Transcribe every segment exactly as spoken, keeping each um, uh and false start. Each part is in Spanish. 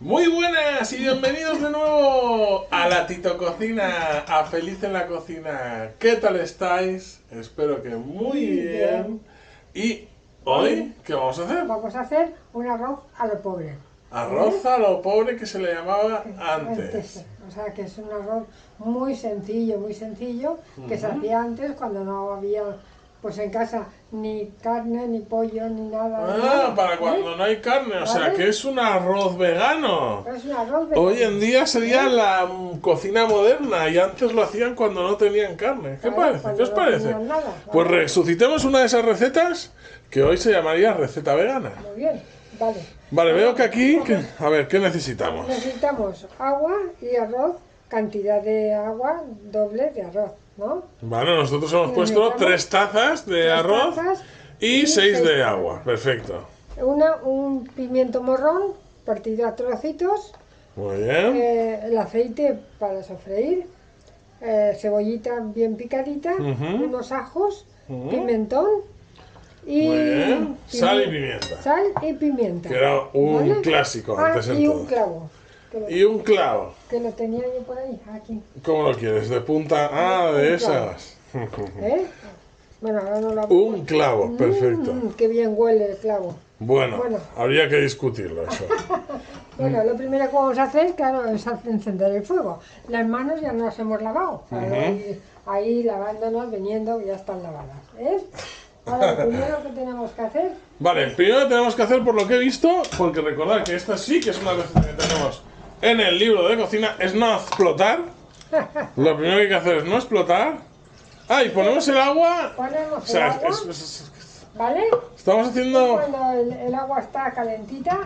Muy buenas y bienvenidos de nuevo a la Tito Cocina, a Feliz en la Cocina. ¿Qué tal estáis? Espero que muy bien. ¿Y hoy qué vamos a hacer? Vamos a hacer un arroz a lo pobre. Arroz a lo pobre, que se le llamaba antes. O sea, que es un arroz muy sencillo, muy sencillo, que uh-huh. se hacía antes cuando no había, pues en casa, ni carne, ni pollo, ni nada. Ah, nada. Para cuando ¿Eh? no hay carne, o ¿Vale? sea, que es un arroz vegano. Es un arroz vegano. Hoy en día sería ¿Eh? la cocina moderna, y antes lo hacían cuando no tenían carne. ¿Qué claro, parece? ¿Qué os no parece? Nada, ¿vale? Pues resucitemos una de esas recetas, que hoy se llamaría receta vegana. Muy bien, vale. Vale, veo que aquí, que, a ver, ¿qué necesitamos? Necesitamos agua y arroz, cantidad de agua doble de arroz, ¿no? Vale, nosotros hemos puesto tres tazas de tres arroz tazas y, y seis, seis de agua, perfecto. Una, un pimiento morrón, partido a trocitos. Muy bien. Eh, el aceite para sofreír, eh, cebollita bien picadita, uh-huh. unos ajos, uh-huh. pimentón. Y Muy bien. Sal y pimienta. Sal y pimienta. Que era un ¿Vale? clásico antes ah, y en todo. un clavo. Lo, y un clavo. Que lo tenía yo por ahí, aquí. ¿Cómo lo quieres? ¿De punta? Ah, de un esas. ¿Eh? Bueno, ahora no lo hago. Un clavo, mm, perfecto. Qué bien huele el clavo. Bueno, bueno. habría que discutirlo eso. Bueno, lo primero que vamos a hacer, claro, es encender el fuego. Las manos ya nos hemos lavado. Uh-huh. ahí, ahí lavándonos, viniendo, ya están lavadas. ¿Eh? Ahora, primero que tenemos que hacer... Vale, primero tenemos que hacer, por lo que he visto, porque recordad que esta sí que es una receta que tenemos en el libro de cocina, es no explotar. Lo primero que hay que hacer es no explotar. Ah, y ponemos el agua... Ponemos o sea, el agua, es, es, es, es, ¿vale? Estamos haciendo... Cuando el, el agua está calentita,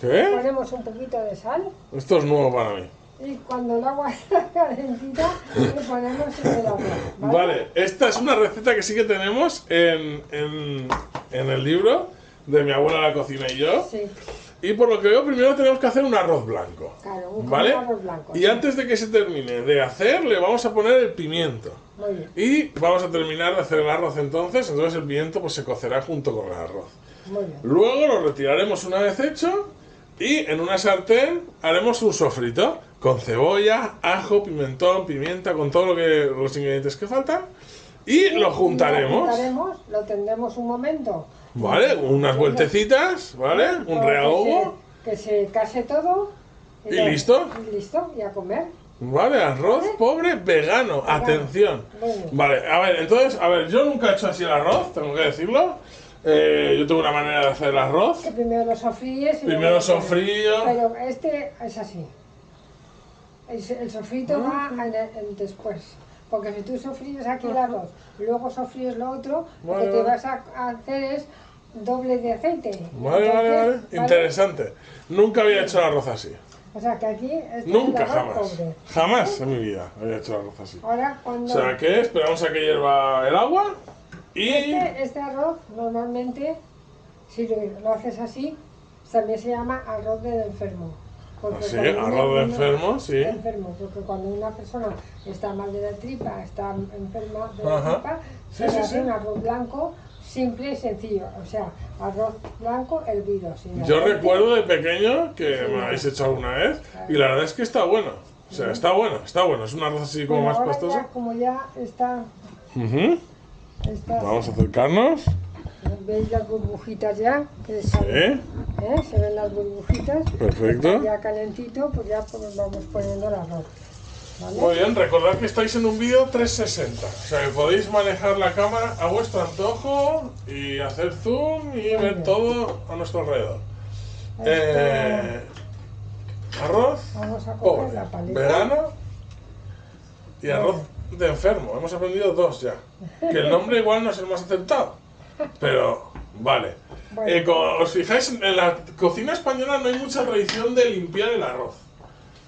¿qué? Ponemos un poquito de sal. Esto es nuevo para mí. Y cuando el agua está calentita, le ponemos en el agua. ¿Vale? Vale, esta es una receta que sí que tenemos en, en, en el libro de mi abuela la cocina y yo. Sí. Y por lo que veo, primero tenemos que hacer un arroz blanco. Claro, un ¿vale? arroz blanco. Y sí. antes de que se termine de hacer, le vamos a poner el pimiento. Muy bien. Y vamos a terminar de hacer el arroz entonces, entonces el pimiento pues se cocerá junto con el arroz. Muy bien. Luego lo retiraremos una vez hecho y en una sartén haremos un sofrito. Con cebolla, ajo, pimentón, pimienta, con todo lo que los ingredientes que faltan. Y sí, lo juntaremos. Lo juntaremos, lo tendremos un momento. Vale, unas vueltecitas, ¿vale? Un rehogo. Que se case todo. Y, ¿Y listo. Y listo, y a comer. Vale, arroz ¿Vale? pobre vegano, vegano. Atención. Bueno. Vale, a ver, entonces, a ver, yo nunca he hecho así el arroz, tengo que decirlo. Eh, yo tengo una manera de hacer el arroz. Que primero lo sofríes. Y primero lo sofrío. Pero este es así. El sofrito ah. va en el, en después, porque si tú sofríes aquí el arroz, luego sofríes lo otro, vale, lo que te vas a hacer es doble de aceite. Vale, Entonces, vale, vale, interesante. Nunca había hecho el arroz así. O sea que aquí... Este Nunca, es el arroz jamás. Pobre. Jamás en mi vida había hecho el arroz así. Ahora, cuando... O sea que esperamos a que hierva el agua y... Este, este arroz normalmente, si lo, lo haces así, también se llama arroz del enfermo. Porque sí, arroz de enfermo, sí. De enfermo, porque cuando una persona está mal de la tripa, está enferma de la Ajá. tripa, se sí, sí, hace sí. un arroz blanco simple y sencillo. O sea, arroz blanco hervido. Sin Yo aceite. recuerdo de pequeño que sí, me lo habéis hecho alguna vez claro. y la verdad es que está bueno. O sea, está bueno, está bueno. Es un arroz así como Pero más pastoso. Ya, como ya está, uh-huh. está... Vamos a acercarnos. ¿Veis las burbujitas ya? Que sí. ¿Eh? Se ven las burbujitas. Perfecto. Ya calentito, pues ya pues vamos poniendo el arroz. ¿Vale? Muy bien, recordad que estáis en un vídeo trescientos sesenta. O sea, que podéis manejar la cámara a vuestro antojo y hacer zoom y Muy ver bien. todo a nuestro alrededor. Eh, arroz vamos a coger la paleta. Verano y arroz de enfermo. Hemos aprendido dos ya. Que el nombre igual no es el más acertado. Pero, vale. Bueno. Eh, como os fijáis, en la cocina española no hay mucha tradición de limpiar el arroz.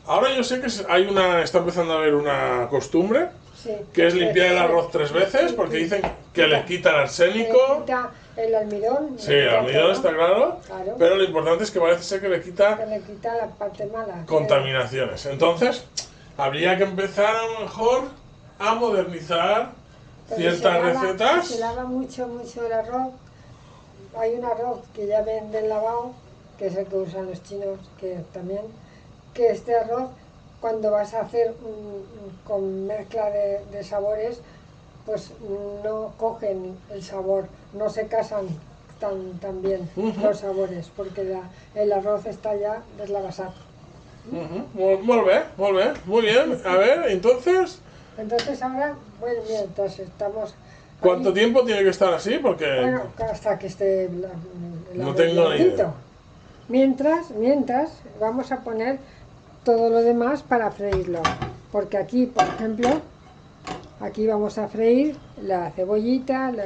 Ahora yo sé que hay una, está empezando a haber una costumbre, sí, que es limpiar el arroz tres veces, porque dicen que le quita el arsénico. Le quita el almidón. Sí, el almidón está claro, claro, pero lo importante es que parece ser que le quita, que le quita la parte mala. Contaminaciones. Entonces, habría que empezar a lo mejor a modernizar ciertas se lava, recetas. Se lava mucho, mucho el arroz. Hay un arroz que ya venden lavado, que es el que usan los chinos, que también, que este arroz, cuando vas a hacer mm, con mezcla de, de sabores, pues no cogen el sabor, no se casan tan, tan bien uh-huh. los sabores, porque la, el arroz está ya deslavasado. Uh-huh. Muy bien, muy bien, muy bien. A ver, entonces... Entonces ahora, bueno, mientras estamos... ¿Cuánto aquí, tiempo tiene que estar así? Porque... Bueno, hasta que esté... La, la no tengo ni idea. Mientras, mientras, vamos a poner todo lo demás para freírlo. Porque aquí, por ejemplo, aquí vamos a freír la cebollita, la,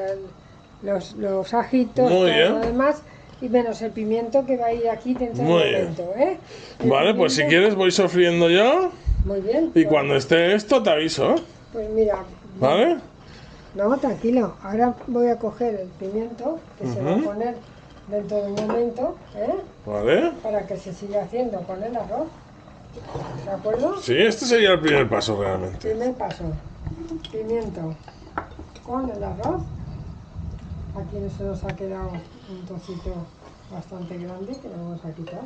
los, los ajitos, todo lo demás... Y menos el pimiento que va a ir aquí dentro del momento, ¿eh? El vale, pimiento, pues si quieres voy sofriendo yo. Muy bien. Y pues cuando esté esto te aviso, ¿eh? Pues mira. ¿Vale? No, tranquilo. Ahora voy a coger el pimiento que uh-huh. se va a poner dentro de un momento, ¿eh? Vale. Para que se siga haciendo con el arroz. ¿De acuerdo? Sí, este sería el primer paso realmente. Primer paso. Pimiento con el arroz. Aquí se nos ha quedado un trocito bastante grande que lo vamos a quitar.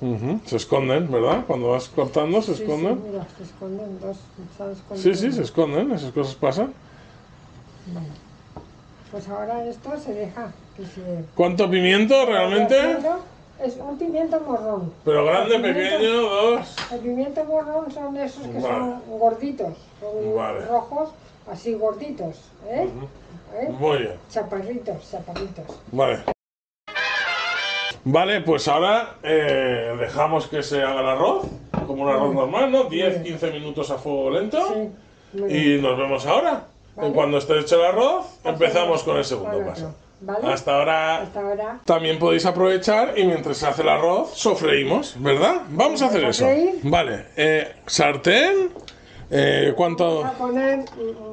Uh-huh. Se esconden, ¿verdad? Cuando vas cortando se sí, esconden. Sí, mira, se esconden dos. Sí, sí, se esconden, esas cosas pasan. Bueno, pues ahora esto se deja que se... ¿Cuánto pimiento realmente? Es un pimiento morrón. Pero grande, pimiento, pequeño, dos. El pimiento morrón son esos que vale. son gorditos, son vale. rojos, así gorditos, ¿eh? Uh-huh. ¿Eh? Muy bien. Chaparritos, chaparritos. Vale. Vale, pues ahora eh, dejamos que se haga el arroz, como un arroz normal, ¿no? diez a quince minutos a fuego lento. Sí. Y nos vemos ahora. Vale. Cuando esté hecho el arroz, así empezamos con el segundo paso. ¿Vale? Hasta ahora. Hasta ahora. También podéis aprovechar y mientras se hace el arroz, sofreímos, ¿verdad? Vamos a hacer eso. Vale, eh, sartén. Eh, ¿Cuánto? Vamos a poner,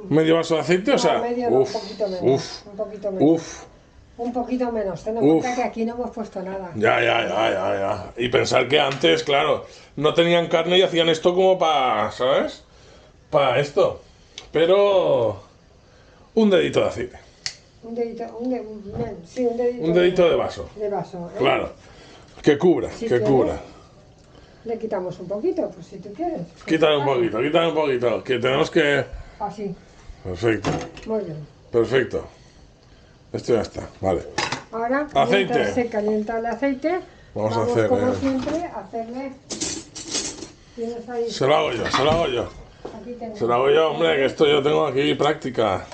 ¿medio vaso de aceite? No, o sea, medio, uf, no, un poquito menos. Uf, un poquito menos. Uf, un poquito menos. Ten en cuenta que aquí no hemos puesto nada. Ya, ya, ya, ya, ya. Y pensar que antes, claro, no tenían carne y hacían esto como para, ¿sabes? Para esto. Pero un dedito de aceite. Un dedito, un, de, un, sí, un dedito. Un dedito de, de vaso. De vaso, ¿eh? Claro. Que cubra, si que quieres, cubra. Le quitamos un poquito, pues si tú quieres. Quítale un poquito, quítale un poquito, que tenemos que... Así. Perfecto. Muy bien. Perfecto. Esto ya está, vale. Ahora, aceite. Se calienta el aceite. Vamos, vamos a hacer... como eh... siempre, hacerle... ¿Tienes ahí? Se lo hago yo, se lo hago yo. Aquí tenemos. Se lo hago yo, hombre, que esto yo tengo aquí práctica.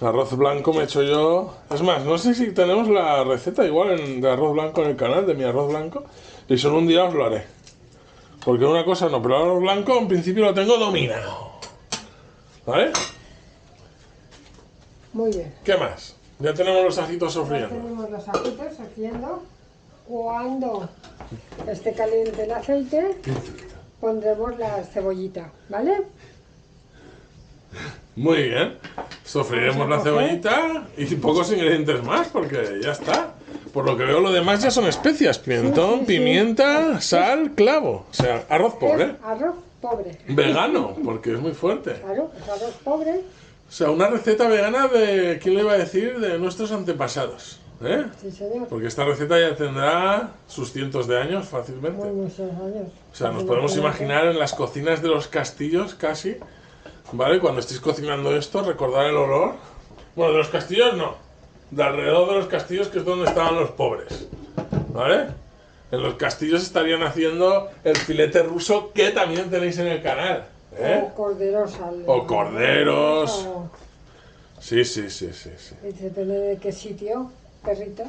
Arroz blanco me he hecho yo... Es más, no sé si tenemos la receta igual en, de arroz blanco en el canal, de mi arroz blanco. Y solo un día os lo haré. Porque una cosa no, pero el arroz blanco en principio lo tengo dominado. ¿Vale? Muy bien. ¿Qué más? Ya tenemos los ajitos sofriendo. Ya tenemos los ajitos sofriendo. Cuando esté caliente el aceite, pondremos la cebollita, ¿vale? Muy bien. Sofriremos la cebollita y pocos ingredientes más porque ya está. Por lo que veo, lo demás ya son especias. Pimentón, sí, sí, pimienta, sí. sal, clavo. O sea, arroz pobre. Es arroz pobre. Vegano, porque es muy fuerte. Claro, es arroz pobre. O sea, una receta vegana de, ¿quién le iba a decir? De nuestros antepasados, ¿eh? Sí, señor. Porque esta receta ya tendrá sus cientos de años fácilmente. Muy muchos años. O sea, nos sí, podemos imaginar en las cocinas de los castillos casi, ¿vale? Cuando estéis cocinando esto, recordar el olor. Bueno, de los castillos no. De alrededor de los castillos, que es donde estaban los pobres, ¿vale? En los castillos estarían haciendo el filete ruso, que también tenéis en el canal, ¿eh? O corderos. Al... O corderos. O... Sí, sí, sí, sí, sí. Depende de qué sitio, perritos.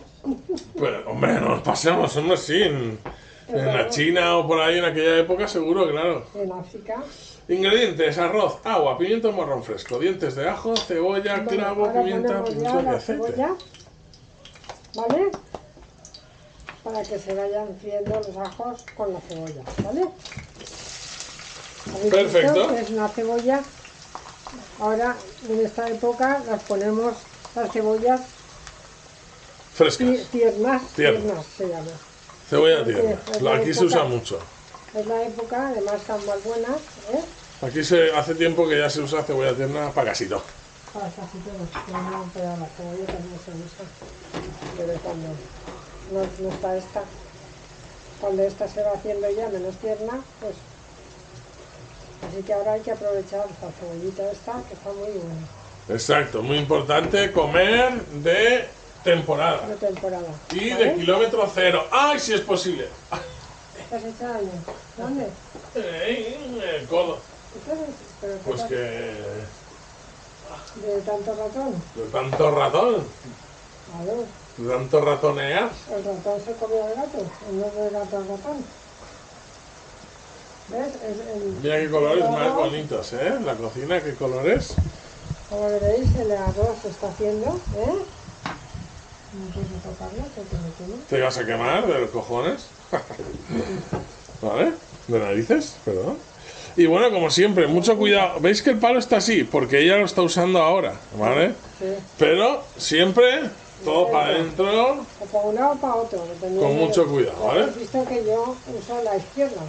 Pero, hombre, no nos pasemos, hombre, sí. En, en la China o por ahí en aquella época, seguro, claro. En África. Ingredientes: arroz, agua, pimiento morrón fresco, dientes de ajo, cebolla, bueno, clavo, pimienta, pimentón y aceite. Cebolla, ¿vale? Para que se vayan friendo los ajos con la cebolla, ¿vale? Perfecto. Es una cebolla. Ahora, en esta época, las ponemos las cebollas frescas. Tiernas, tiernas, tiernas se llama. Cebolla tierna. La aquí se usa mucho. Es la época, además están más buenas, ¿eh? Aquí se hace tiempo que ya se usa cebolla tierna para casi todo. Para casi todo, no, pero la cebolla también se usa. Pero cuando no, no está esta, cuando esta se va haciendo ya menos tierna, pues así que ahora hay que aprovechar la cebollita esta, que está muy buena. Exacto, muy importante comer de temporada. De temporada. Y ¿vale? De kilómetro cero. ¡Ay, si es posible! ¿Te has hecho daño? ¿Dónde? Eh, en el codo. Entonces, pues que... ¿De tanto ratón? ¿De tanto ratón? Claro. ¿De tanto ratonear? El ratón se comió al gato, el no del gato al ratón. ¿Ves? El, el, Mira qué colores el más bonitos, ¿eh? La cocina, qué colores. Como veréis, el arroz se está haciendo, ¿eh? No quiero tocarlo, porque me quemo. ¿Te vas a quemar de los cojones? ¿Vale? De narices, perdón. Y bueno, como siempre, mucho cuidado. ¿Veis que el palo está así? Porque ella lo está usando ahora, ¿vale? Sí. Pero siempre, todo para adentro. O para un lado o para otro. Con mucho cuidado, ¿vale? Has visto que yo uso la izquierda,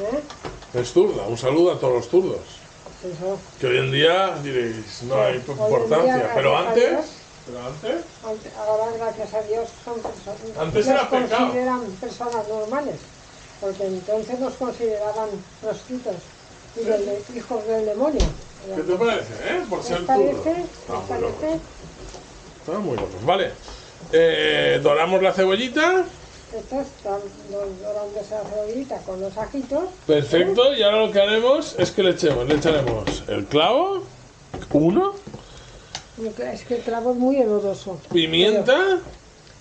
¿eh? Es zurda. Un saludo a todos los zurdos. Eso. Que hoy en día diréis, no hay poca importancia, día, pero, antes, Dios, pero antes, antes, ahora gracias a Dios son personas, antes nos consideran pecado. Personas normales, porque entonces nos consideraban proscritos y sí. Del, hijos del demonio. ¿Qué te parece, eh? Por ser turno. Está muy bueno. Vale, eh, doramos la cebollita. Estas están dorando esa cebollita con los ajitos. Perfecto, y ahora lo que haremos es que le echemos, le echaremos el clavo, uno. Es que el clavo es muy oloroso. Pimienta,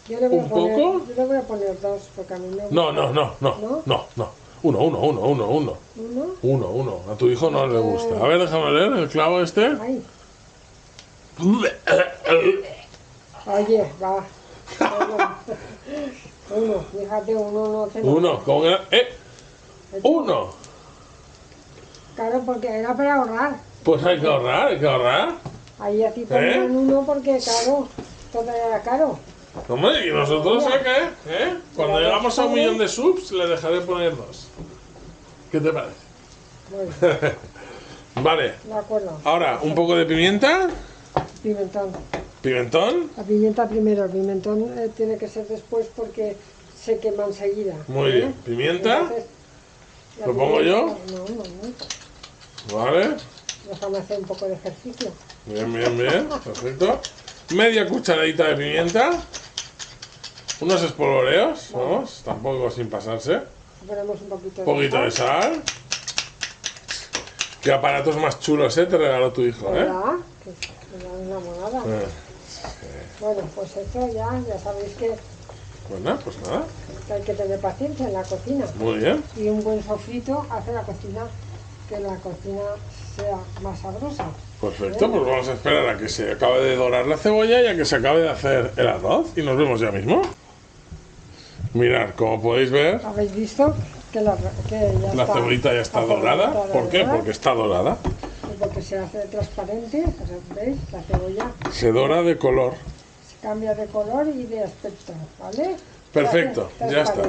yo, yo le voy un a poner, poco. Yo le voy a poner dos, porque a mí no... No, no, no, no, no, no, no. Uno, uno, uno, uno, uno. ¿Uno? Uno, uno. A tu hijo no le gusta. A ver, déjame leer el clavo este. Ay. Oye, va. Uno, fíjate, uno no te lo... Uno, con el... ¡Eh! ¡Uno! Claro, porque era para ahorrar. Pues hay que ahorrar, hay que ahorrar. Ahí así ponían ¿Eh? uno porque, claro, todo era caro. Hombre, y nosotros, ¿eh? ¿Qué? ¿Eh? Cuando llegamos a un millón de subs, le dejaré poner dos. ¿Qué te parece? Bueno. Vale. De acuerdo. Ahora, un poco de pimienta. Pimentón. ¿Pimentón? La pimienta primero, el pimentón eh, tiene que ser después porque se quema enseguida. Muy ¿eh? bien, ¿pimienta? Entonces, ¿lo pimienta? pongo yo? No, no, no. Vale. Déjame hacer un poco de ejercicio. Bien, bien, bien, perfecto. Media cucharadita de pimienta. Unos espolvoreos, vale. Vamos, tampoco sin pasarse. Ponemos un poquito de, poquito de sal. Qué aparatos más chulos, ¿eh? Te regaló tu hijo, ¿verdad? ¿eh? Una monada. Eh. Bueno, pues esto ya, ya sabéis que... Pues nada, pues nada. Que hay que tener paciencia en la cocina. Muy bien. Y un buen sofrito hace la cocina, que la cocina sea más sabrosa. Perfecto, ¿eh? Pues vamos a esperar a que se acabe de dorar la cebolla y a que se acabe de hacer el arroz. Y nos vemos ya mismo. Mirad, como podéis ver... ¿Habéis visto que la, que ya la está, cebollita ya está dorada? dorada? ¿Por qué? Porque está dorada. Porque se hace transparente, ¿veis? La cebolla se dora de color, se cambia de color y de aspecto, ¿vale? Perfecto, ya está.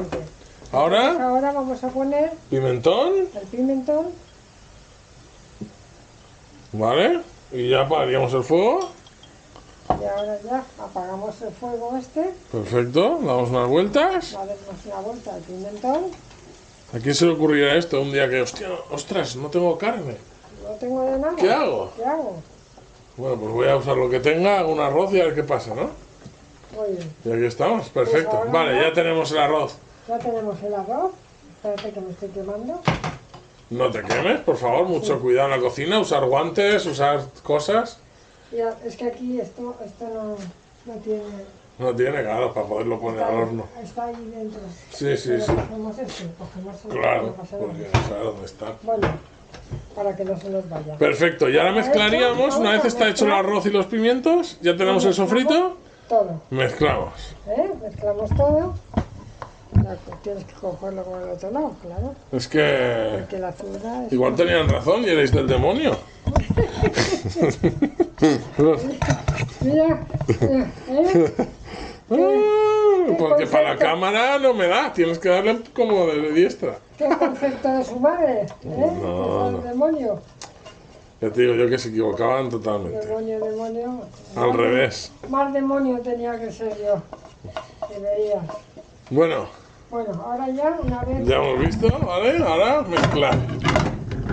Ahora, Entonces, ahora vamos a poner pimentón, el pimentón, ¿vale? Y ya apagaríamos el fuego. Y ahora ya apagamos el fuego este. Perfecto, damos unas vueltas. A ver, más una vuelta al pimentón. ¿A quién se le ocurrirá esto un día que, hostia, ostras, no tengo carne? No tengo de nada. ¿Qué hago? ¿Qué hago? Bueno, pues voy a usar lo que tenga, hago un arroz y a ver qué pasa, ¿no? Muy bien. Y aquí estamos, perfecto. Pues vale, ya, ya tenemos el arroz. Ya tenemos el arroz. Espérate que me estoy quemando. No te quemes, por favor, mucho sí. cuidado en la cocina, usar guantes, usar cosas. Ya, es que aquí esto, esto no, no tiene... No tiene, claro, para poderlo poner está, al horno. Está ahí dentro. Sí, sí, Pero sí. Cogemos este, cogemos el claro, porque no sabe dónde está. Bueno. Para que no se nos vaya. Perfecto, y ahora mezclaríamos, una vez está hecho el arroz y los pimientos, ya tenemos el sofrito. Todo. Mezclamos. ¿Eh? Mezclamos todo. Tienes que cogerlo con el otro lado, claro. Es que... Porque la azúcar es igual muy... tenían razón y erais del demonio. Mira, mira, ¿eh? ¿Qué? Porque ¿Qué para la cámara no me da, tienes que darle como de diestra. ¿Qué concepto de su madre? ¿Eh? No, no. Demonio. Ya te digo yo que se equivocaban totalmente. Demonio, demonio. Al más, revés. Más demonio tenía que ser yo. Que veía. Bueno, Bueno, ahora ya, una vez... Ya hemos visto, ¿vale? Ahora mezclar.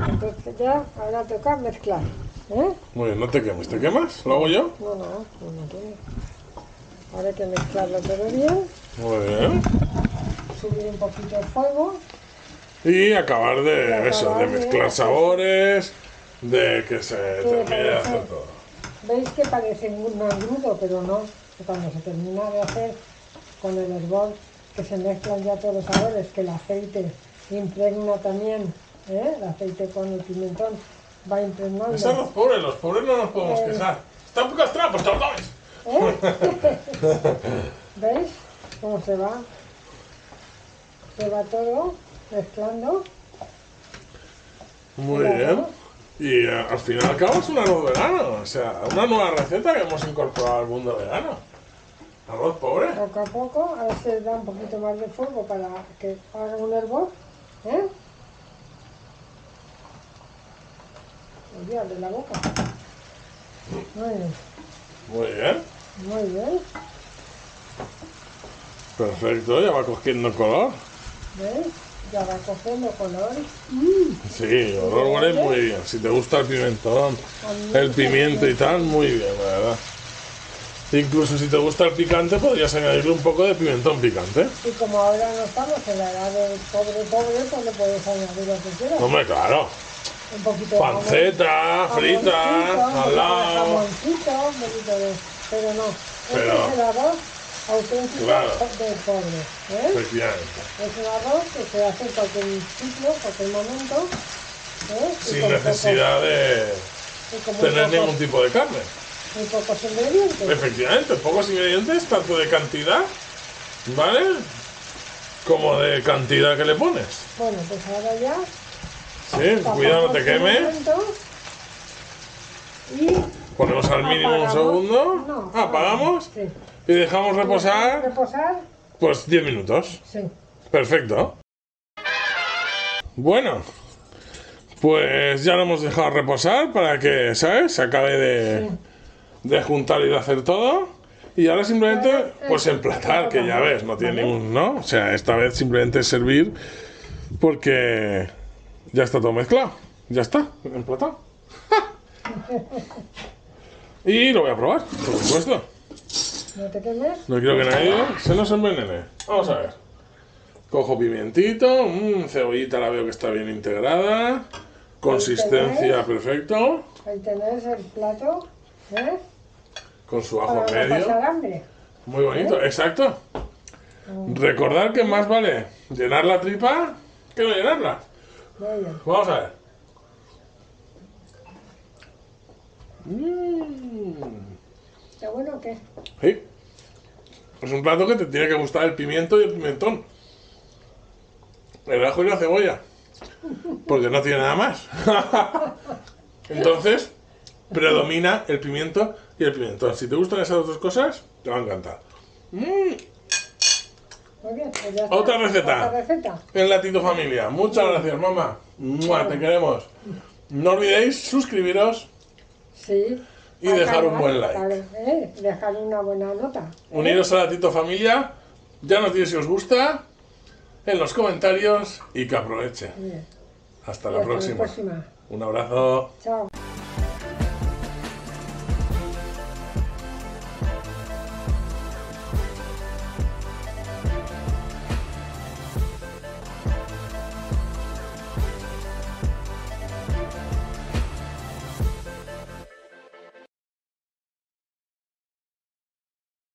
Entonces ya, ahora toca mezclar, ¿eh? Muy bien, no te quemes. ¿Te quemas? ¿Lo hago yo? No, no, no me quemes. Ahora hay que mezclarlo todo bien. Muy bien. Subir un poquito el fuego. Y acabar de, y acabar eso, de mezclar de... sabores, de que se termine de hacer todo. Veis que parece un engrudo, pero no. Cuando se termina de hacer con el hervor, que se mezclan ya todos los sabores, que el aceite impregna también, ¿eh? El aceite con el pimentón va impregnando. Están los pobres, los pobres no nos podemos eh... quejar. Están pocas trampas, cabrones. ¿Eh? ¿Veis cómo se va? Se va todo mezclando. Muy bien. Arroz. Y uh, al final al cabo es un arroz vegano, o sea, una nueva receta que hemos incorporado al mundo vegano. Arroz pobre. Poco a poco, a ver si le da un poquito más de fuego para que haga un hervor, ¿eh? Olvídate la boca. Muy bien. Muy bien. Muy bien. Perfecto, ya va cogiendo color. ¿Veis? Ya va cogiendo color. Mm. Sí, olor huele muy bien. Si te gusta el pimentón, el pimiento y tal, muy bien, la verdad. Incluso si te gusta el picante, podrías añadirle un poco de pimentón picante. Y como ahora no estamos en la edad del pobre pobre, pues le puedes añadir lo que quieras. Hombre, claro. Un poquito de panceta, frita, al lado. Jamoncito, un poquito de... Pero no, pero... este es el arroz auténtico, claro, del pobre, ¿eh? Efectivamente. Es un arroz que se hace en cualquier sitio, en cualquier momento, ¿eh? Sin necesidad poco, de tener poco, ningún tipo de carne. Y pocos ingredientes. Efectivamente, pocos ingredientes, tanto de cantidad, ¿vale? Como de cantidad que le pones. Bueno, pues ahora ya... Sí, cuidado, no te queme. Y ponemos al mínimo apagamos. un segundo. No, ah, apagamos. Sí. Y dejamos reposar. ¿Reposar? Pues diez minutos. Sí. Perfecto. Bueno, pues ya lo hemos dejado reposar para que, ¿sabes? Se acabe de, sí. de juntar y de hacer todo. Y ahora simplemente, eh, eh, pues emplatar, eh, que ya ves, no tiene ¿vale? ningún, ¿no? O sea, esta vez simplemente es servir porque... Ya está todo mezclado. Ya está, emplatado. Y lo voy a probar, por supuesto. No te quemes. No quiero que nadie se nos envenene. Vamos a ver. Cojo pimientito. Mmm, cebollita la veo que está bien integrada. Consistencia perfecta. Ahí tenés el plato, ¿eh? Con su ajo en medio. Muy bonito, ¿eh? Exacto. Mm. Recordar que más vale llenar la tripa que no llenarla. Vamos a ver. ¿Está bueno o qué? Sí. Es un plato que te tiene que gustar el pimiento y el pimentón. El ajo y la cebolla. Porque no tiene nada más. Entonces, predomina el pimiento y el pimentón. Si te gustan esas dos cosas, te va a encantar. Mm. Muy bien, pues ya está. Otra receta. Otra receta. En la Tito Familia. Muchas gracias, mamá. Mua, te queremos. No olvidéis suscribiros. Sí. Y acá dejar un buen like. Vale, eh, dejar una buena nota. Eh. Uniros a la Tito Familia. Ya nos diréis si os gusta. En los comentarios. Y que aprovechen. Hasta, Hasta la próxima. próxima. Un abrazo. Chao.